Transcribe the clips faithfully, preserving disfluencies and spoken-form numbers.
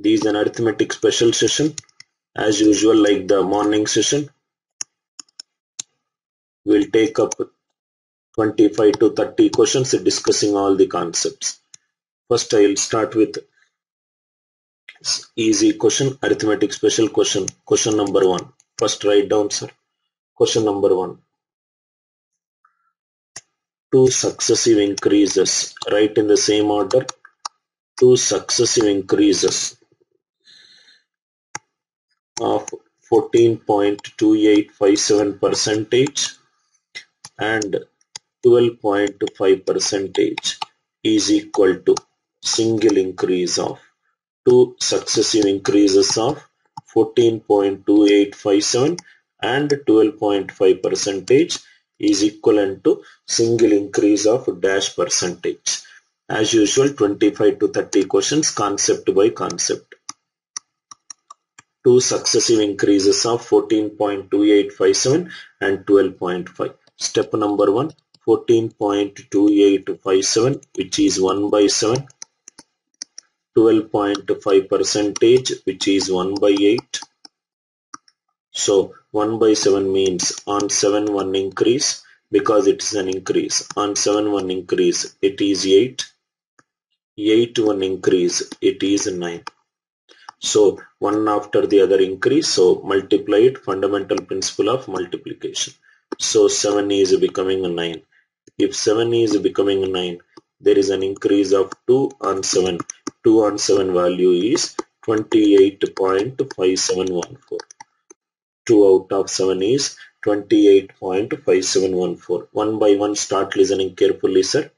This is an arithmetic special session, as usual, like the morning session. We'll take up twenty-five to thirty questions discussing all the concepts. First, I will start with easy question, arithmetic special question, question number one. First, write down, sir. Question number one. Two successive increases. Write in the same order. Two successive increases of fourteen point two eight five seven percent and twelve point five percent is equal to single increase of two successive increases of fourteen point two eight five seven and twelve point five percent is equivalent to single increase of dash percentage. As usual, twenty-five to thirty questions, concept by concept. Two successive increases of fourteen point two eight five seven and twelve point five. Step number one, fourteen point two eight five seven, which is one by seven. twelve point five percent, which is one by eight. So one by seven means on seven one increase, because it is an increase. On seven one increase, it is eight. eight one increase, it is nine. So one after the other increase, so multiply it, fundamental principle of multiplication. So seven is becoming a nine. If seven is becoming a nine, there is an increase of two on seven. two on seven value is twenty-eight point five seven one four. two out of seven is twenty-eight point five seven one four. One by one, start listening carefully, sir.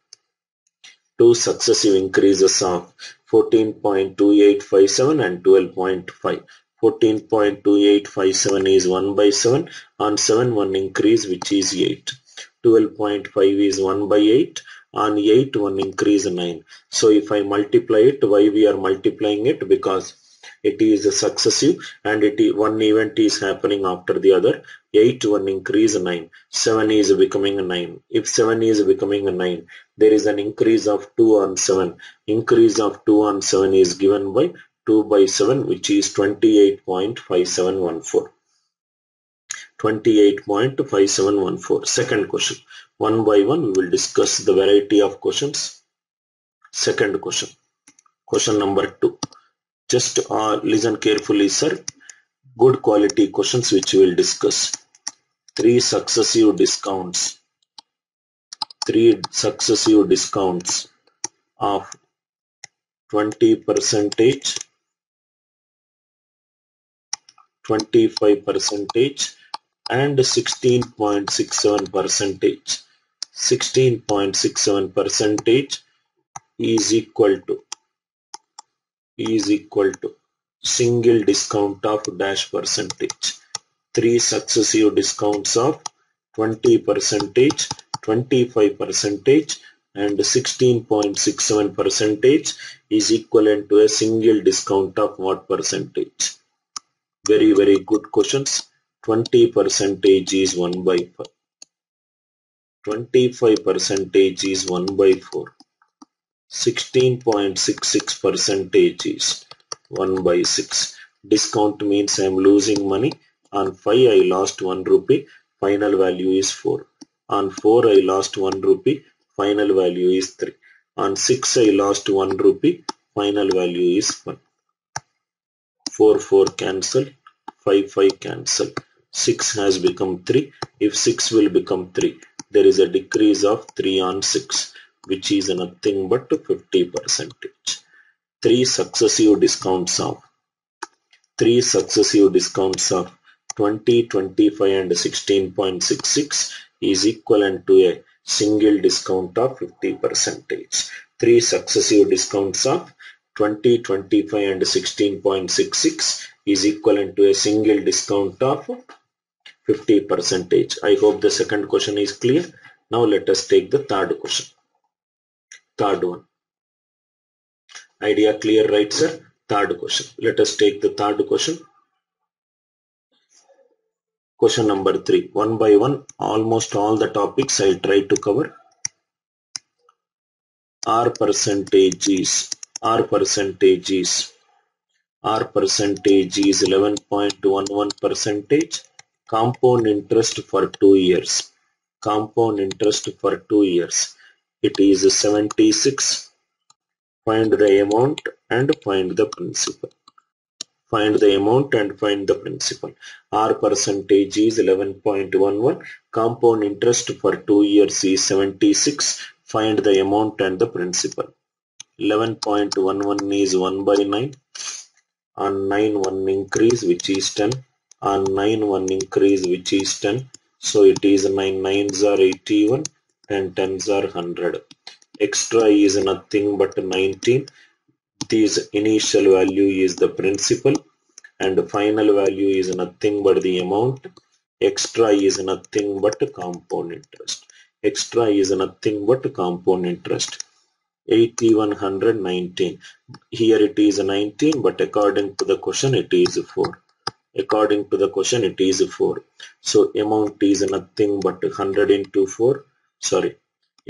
Two successive increases of fourteen point two eight five seven and twelve point five. fourteen point two eight five seven is one by seven. On seven, one increase, which is eight. twelve point five is one by eight. On eight, one increase, nine. So if I multiply it, why we are multiplying it? Because it is a successive and it is, one event is happening after the other. eight, one increase, nine. seven is becoming a nine. If seven is becoming a nine, there is an increase of two on seven. Increase of two on seven is given by two by seven, which is twenty-eight point five seven one four. twenty-eight point five seven one four. Second question. One by one, we will discuss the variety of questions. Second question. Question number two. Just uh, listen carefully, sir. Good quality questions which we will discuss. Three successive discounts. Three successive discounts of twenty percent, twenty-five percent, and sixteen point six seven percent. sixteen point six seven percent is equal to is equal to single discount of dash percentage. Three successive discounts of twenty percent, twenty-five percent, and sixteen point six seven percent is equivalent to a single discount of what percentage? Very, very good questions. twenty percent is one by five. twenty-five percent is one by four. sixteen point six six percent is one by six. Discount means I am losing money. On five I lost one rupee. Final value is four. On four I lost one rupee. Final value is three. On six I lost one rupee. Final value is one. four, four cancel. five, five cancel. six has become three. If six will become three, there is a decrease of three on six, which is nothing but fifty percent. Three successive discounts of three successive discounts of twenty, twenty-five, and sixteen point six six is equivalent to a single discount of fifty percent. Three successive discounts of twenty, twenty-five, and sixteen point six six is equivalent to a single discount of fifty percent. I hope the second question is clear. Now let us take the third question. Third one. Idea clear, right, sir? Third question. Let us take the third question. Question number three. One by one, almost all the topics I'll try to cover. R percentages. R percentages. R percentage is eleven point one one percent. Compound interest for two years. Compound interest for two years. It is seventy-six. Find the amount and find the principal. Find the amount and find the principal. R percentage is eleven point one one. Compound interest for two years is seventy-six. Find the amount and the principal. eleven point one one is one by nine. On nine, one increase, which is ten. On nine, one increase, which is ten. So it is nine. nines are eighty-one. ten tens are one hundred. Extra is nothing but nineteen. This initial value is the principal. And the final value is nothing but the amount. Extra is nothing but compound interest. Extra is nothing but compound interest. eighty-one, one hundred, nineteen. Here it is nineteen, but according to the question it is four. According to the question it is four. So amount is nothing but one hundred into four. Sorry,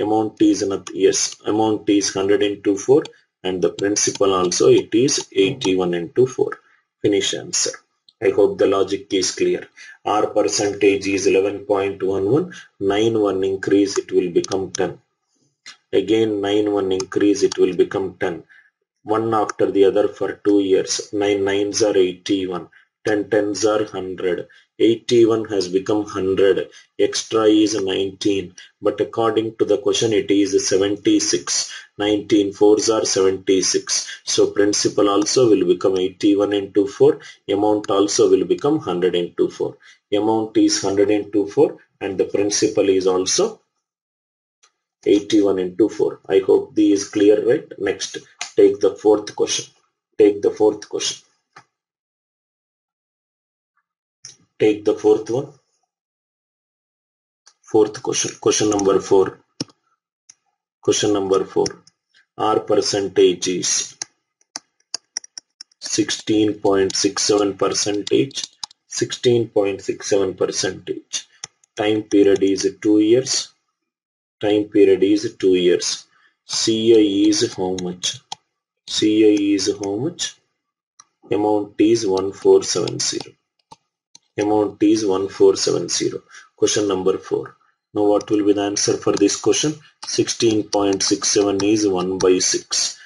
amount is not, yes, amount is one hundred into four, and the principal also it is eighty-one into four. Finish answer. I hope the logic is clear. R percentage is eleven point one one. nine one increase, it will become ten. Again nine one increase, it will become ten. One after the other for two years. nine nines are eighty-one. ten tens are one hundred. eighty-one has become one hundred. Extra is nineteen. But according to the question, it is seventy-six. nineteen fours are seventy-six. So principal also will become eighty-one into four. Amount also will become one hundred into four. Amount is one hundred into four, and the principal is also eighty-one into four. I hope this is clear, right? Next, take the fourth question. Take the fourth question. Take the fourth one. Fourth question. Question number four. Question number four. R percentage is sixteen point six seven percent. sixteen point six seven percent. Time period is two years. Time period is two years. C I is how much? C I is how much? Amount is one four seven zero. Amount is one four seven zero. Question number four. Now what will be the answer for this question? sixteen point six seven is one by six.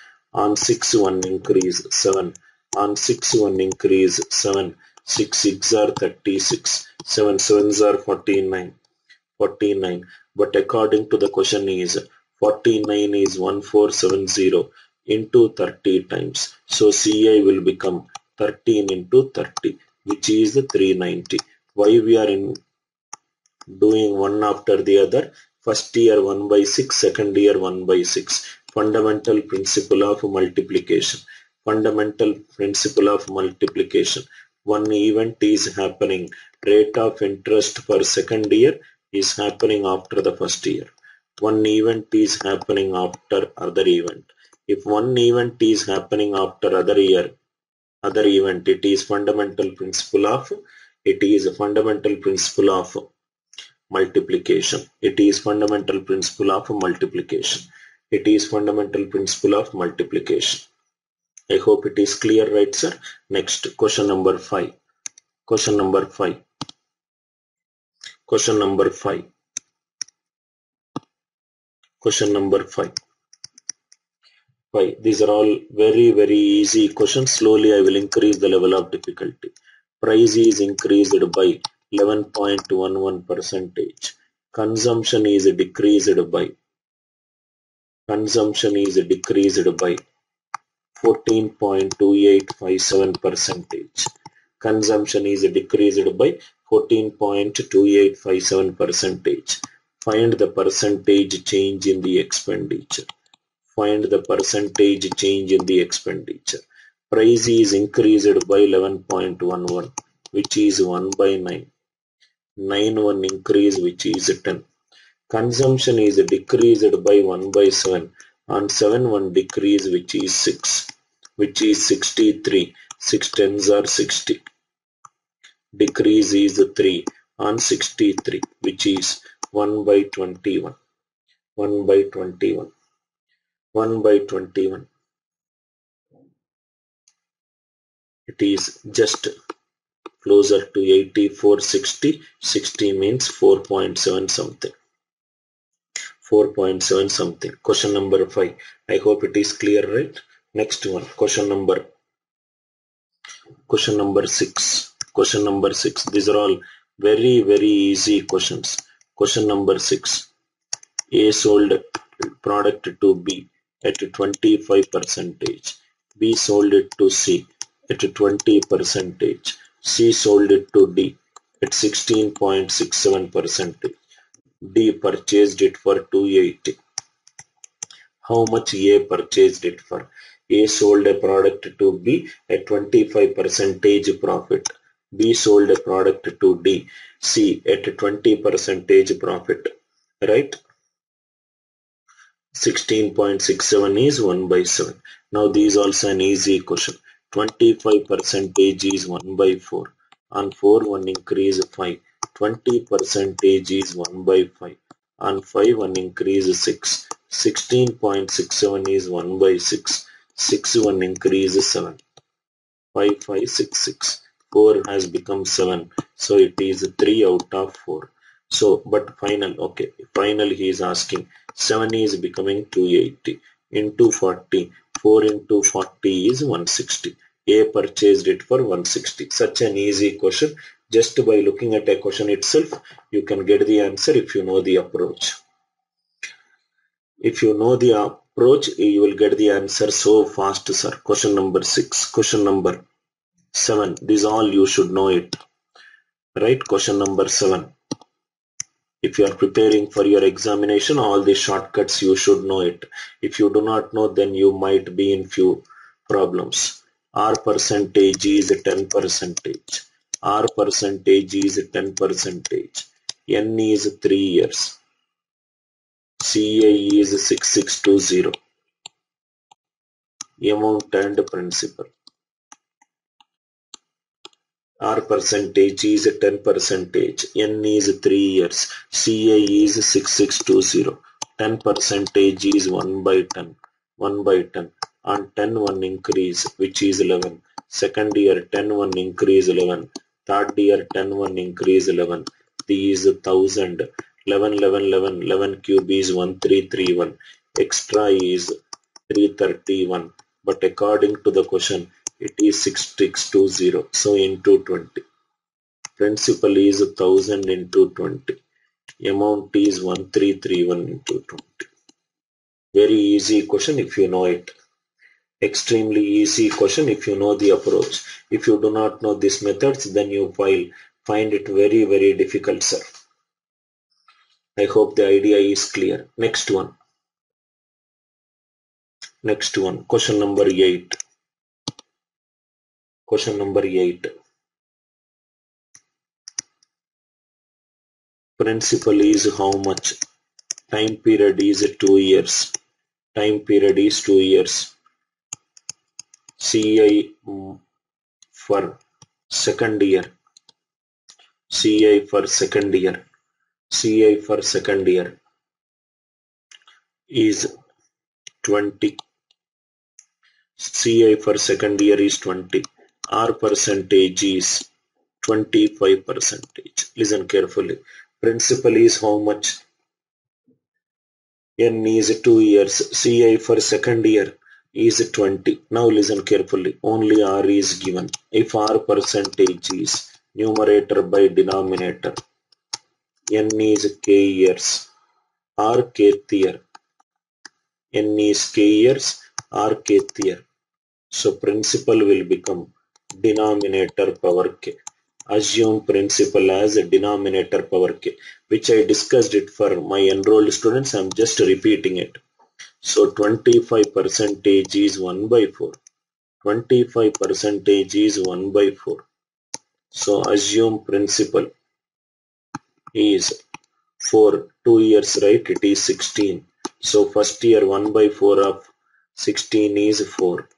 On six, one increase, seven. On six, one increase, seven. six sixes are thirty-six. seven sevens are forty-nine. forty-nine. But according to the question is forty-nine is one four seven zero into thirty times. So C I will become thirteen into thirty, which is the three ninety. Why we are in doing one after the other? First year one by six, second year one by six. Fundamental principle of multiplication. Fundamental principle of multiplication. One event is happening. Rate of interest for second year is happening after the first year. One event is happening after other event. If one event is happening after other year, other event, it is fundamental principle of, it is a fundamental principle of multiplication. It is fundamental principle of multiplication. It is fundamental principle of multiplication. I hope it is clear, right, sir? Next, question number five. Question number five. Question number five. Question number five. five. These are all very, very easy questions. Slowly I will increase the level of difficulty. Price is increased by eleven point one one percent. Consumption is decreased by. Consumption is decreased by fourteen point two eight five seven percent. Consumption is decreased by fourteen point two eight five seven percent. Find the percentage change in the expenditure. Find the percentage change in the expenditure. Price is increased by eleven point one one, which is one by nine. nine one increase, which is ten. Consumption is decreased by one by seven. On seven, one decrease, which is six, which is sixty-three. six tens are sixty. Decrease is three on sixty-three, which is one by twenty-one. one by twenty-one. one by twenty-one. it is just closer to eighty-four sixty. sixty means four point seven something. four point seven something. Question number five. I hope it is clear, right? Next one. Question number. Question number six. Question number six. These are all very very easy questions. Question number six. A sold product to B at twenty-five percent. B sold it to C at twenty percent. C sold it to D at sixteen point six seven percent. D purchased it for two hundred eighty. How much A purchased it for? A sold a product to B at twenty-five percent profit. B sold a product to D. C at twenty percent profit. Right? sixteen point six seven is one by seven. Now these also an easy question. twenty-five percent is one by four. On four, one increase five. twenty percent is one by five. On five, one increase six. sixteen point six seven is one by six. six, one increase seven. five, five, six, six. four has become seven. So it is three out of four. So, but final, okay, final he is asking, seven is becoming two hundred eighty into forty. four into forty is one hundred sixty. A purchased it for one hundred sixty. Such an easy question. Just by looking at a question itself, you can get the answer if you know the approach. If you know the approach, you will get the answer so fast, sir. Question number six. Question number seven. These all you should know it. Right? Question number seven. If you are preparing for your examination, all the shortcuts you should know it. If you do not know, then you might be in few problems. R percentage is ten percent. R percentage is ten percent. N is three years. C A is sixty-six twenty. Amount and principal. R percentage is ten percent. N is three years. C A is sixty-six twenty. ten percent is one by ten. one by ten. On ten, one increase, which is eleven. Second year, ten, one increase, eleven. Third year, ten, one increase, eleven. T is one thousand. eleven, eleven, eleven. eleven cube is one thousand three hundred thirty-one. Extra is three hundred thirty-one. But according to the question, it is sixty-six twenty, so into twenty. Principal is one thousand into twenty. Amount is one thousand three hundred thirty-one into twenty. Very easy question if you know it. Extremely easy question if you know the approach. If you do not know these methods, then you will find it very very difficult, sir. I hope the idea is clear. Next one. Next one. Question number eight. Question number eight. Principal is how much? Time period is two years. Time period is two years. C I for second year. C I for second year. C I for second year is twenty. C I for second year is twenty. R percentage is twenty-five percent. Listen carefully. Principal is how much? N is two years. C I for second year is twenty. Now listen carefully. Only R is given. If R percentage is numerator by denominator, N is K years. R Kth year. N is K years. R Kth year. So principal will become denominator power k. Assume principal as a denominator power k, which I discussed it for my enrolled students. I am just repeating it. So twenty-five percent is one by four. twenty-five percent is one by four. So assume principal is for two years, right? It is sixteen. So first year one by four of sixteen is four.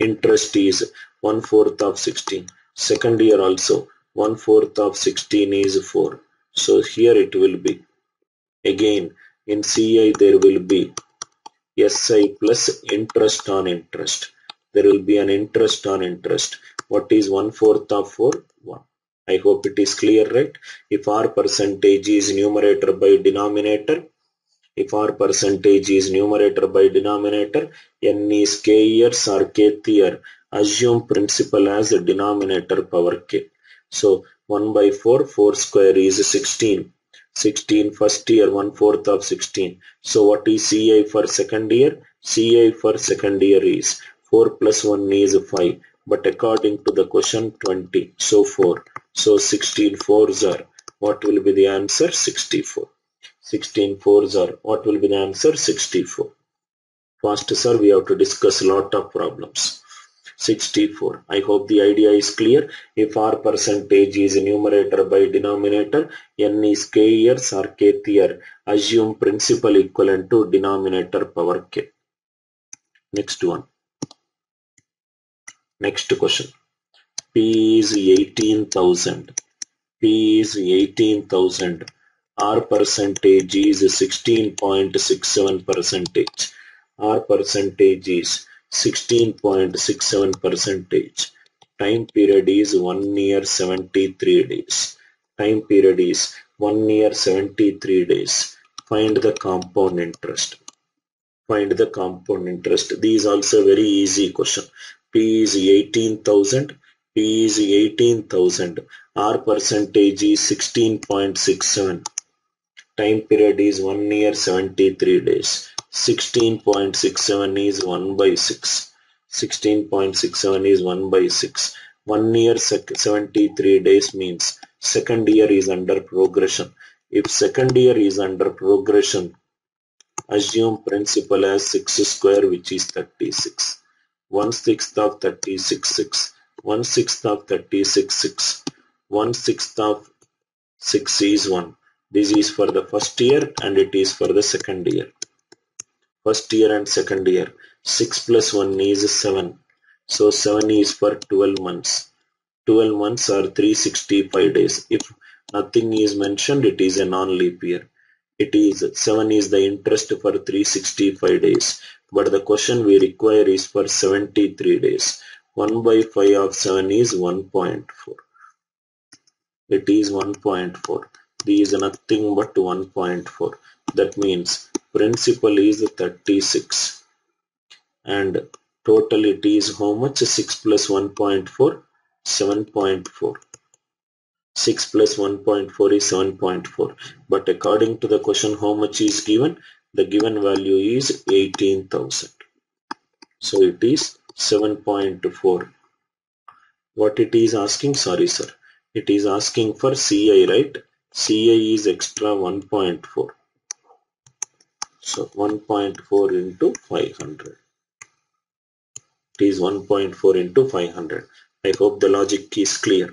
Interest is one fourth of sixteen. Second year also one fourth of sixteen is four. So here it will be. Again in C I there will be S I plus interest on interest. there will be an interest on interest. What is one fourth of four? one. I hope it is clear, right? If our percentage is numerator by denominator, if our percentage is numerator by denominator, n is k years or kth year, assume principal as a denominator power k. So one by four, four square is sixteen. sixteen first year, one fourth of sixteen. So what is C I for second year? C I for second year is four plus one is five. But according to the question, twenty. So four. So sixteen fours are. What will be the answer? sixty-four. sixteen fours are. What will be the answer? sixty-four. First, sir, we have to discuss lot of problems. sixty-four. I hope the idea is clear. If our percentage is numerator by denominator, n is k years or kth year, assume principal equivalent to denominator power k. Next one. Next question. P is eighteen thousand. P is eighteen thousand. Our percentage is sixteen point six seven percent. Our percentage is sixteen point six seven percent. Time period is one year seventy-three days. Time period is one year seventy-three days. Find the compound interest. Find the compound interest. These also very easy question. P is eighteen thousand. P is eighteen thousand. Our percentage is sixteen point six seven. Time period is one year seventy-three days. sixteen point six seven is one by six. sixteen point six seven is one by six. one year seventy-three days means second year is under progression. If second year is under progression, assume principal as six square, which is thirty-six. one sixth of thirty-six, six. one sixth of thirty-six, six. one sixth of six is one. This is for the first year and it is for the second year. First year and second year. six plus one is seven. So seven is for twelve months. twelve months are three hundred sixty-five days. If nothing is mentioned, it is a non-leap year. It is seven is the interest for three hundred sixty-five days. But the question we require is for seventy-three days. one by five of seven is one point four. It is one point four. This is nothing but one point four. That means principal is thirty-six and total it is how much? six plus one point four, seven point four. six plus one point four is seven point four. But according to the question, how much is given? The given value is eighteen thousand. So it is seven point four. What it is asking? Sorry, sir. It is asking for C I, right? C I is extra one point four. So one point four into five hundred. It is one point four into five hundred. I hope the logic is clear.